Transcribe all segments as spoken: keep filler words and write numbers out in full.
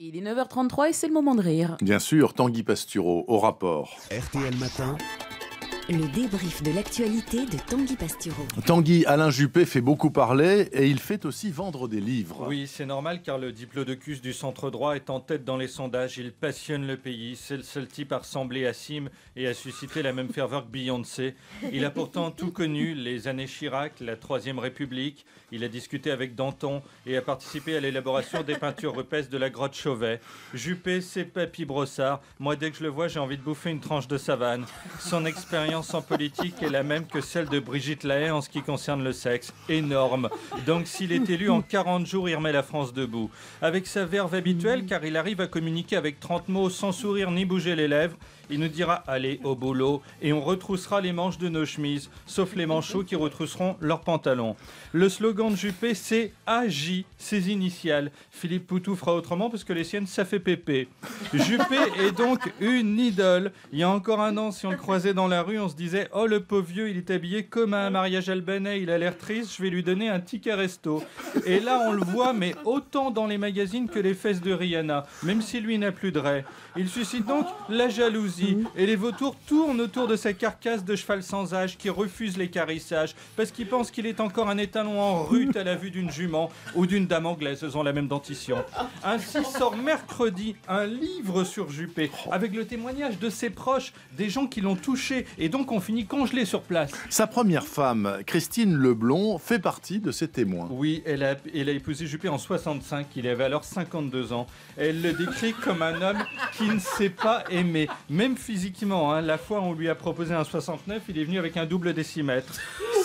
Il est neuf heures trente-trois et c'est le moment de rire. Bien sûr, Tanguy Pastureau, au rapport. R T L Matin. Le débrief de l'actualité de Tanguy Pastureau. Tanguy, Alain Juppé fait beaucoup parler et il fait aussi vendre des livres. Oui, c'est normal car le diplodocus du centre droit est en tête dans les sondages. Il passionne le pays. C'est le seul type à ressembler à Sim et à susciter la même ferveur que Beyoncé. Il a pourtant tout connu, les années Chirac, la Troisième République. Il a discuté avec Danton et a participé à l'élaboration des peintures rupestres de la grotte Chauvet. Juppé, c'est Papy Brossard. Moi, dès que je le vois, j'ai envie de bouffer une tranche de savane. Son expérience en politique est la même que celle de Brigitte Lahaye en ce qui concerne le sexe. Énorme. Donc s'il est élu, en quarante jours, il remet la France debout. Avec sa verve habituelle, car il arrive à communiquer avec trente mots sans sourire ni bouger les lèvres, il nous dira « Allez, au boulot » et on retroussera les manches de nos chemises, sauf les manchots qui retrousseront leurs pantalons. Le slogan de Juppé, c'est « A J », ses initiales. Philippe Poutou fera autrement parce que les siennes, ça fait pépé. Juppé est donc une idole. Il y a encore un an, si on le croisait dans la rue, on se disait « Oh, le pauvre vieux, il est habillé comme à un mariage albanais, il a l'air triste, je vais lui donner un ticket resto. » Et là, on le voit, mais autant dans les magazines que les fesses de Rihanna, même si lui n'a plus de raies. Il suscite donc la jalousie. Et les vautours tournent autour de sa carcasse de cheval sans âge qui refuse l'écarissage parce qu'il pense qu'il est encore un étalon en rut à la vue d'une jument ou d'une dame anglaise, elles ont la même dentition. Ainsi sort mercredi un livre sur Juppé avec le témoignage de ses proches, des gens qui l'ont touché et donc ont fini congelés sur place. Sa première femme, Christine Leblon, fait partie de ses témoins. Oui, elle a, elle a épousé Juppé en soixante-cinq, il avait alors cinquante-deux ans. Elle le décrit comme un homme qui ne s'est pas aimé. Même Même physiquement, hein, la fois où on lui a proposé un soixante-neuf, il est venu avec un double décimètre.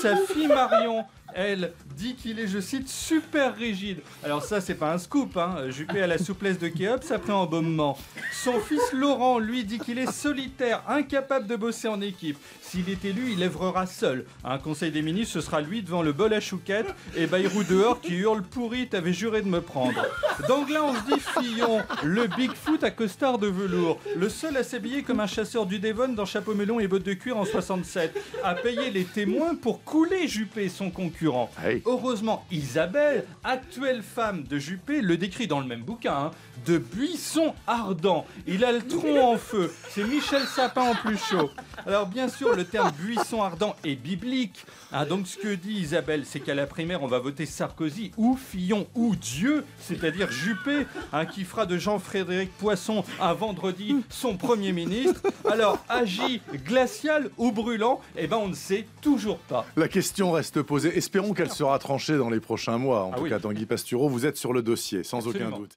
Sa fille Marion, elle, dit qu'il est, je cite, super rigide. Alors ça, c'est pas un scoop, hein. Juppé a la souplesse de Keops après embaumement. Son fils Laurent, lui, dit qu'il est solitaire, incapable de bosser en équipe. S'il est élu, il lèvrera seul. Un conseil des ministres, ce sera lui devant le bol à chouquettes et Bayrou dehors qui hurle « Pourri, t'avais juré de me prendre ». Donc là, on se dit Fillon, le Bigfoot à costard de velours, le seul à s'habiller comme un chasseur du Devon dans Chapeau Melon et Bottes de Cuir en soixante-sept, à payer les témoins pour couler Juppé, son concurrent. Hey. Heureusement, Isabelle, actuelle femme de Juppé, le décrit dans le même bouquin, hein, de buisson ardent. Il a le tronc en feu, c'est Michel Sapin en plus chaud. Alors bien sûr, le terme buisson ardent est biblique. Hein, donc ce que dit Isabelle, c'est qu'à la primaire, on va voter Sarkozy ou Fillon ou Dieu, c'est-à-dire Juppé, hein, qui fera de Jean-Frédéric Poisson un vendredi son Premier ministre. Alors, agit glacial ou brûlant, eh ben on ne sait toujours pas. La question reste posée. Espérons qu'elle sera tranchée dans les prochains mois. En ah tout oui. cas, Tanguy Pastureau, vous êtes sur le dossier, sans Absolument. Aucun doute.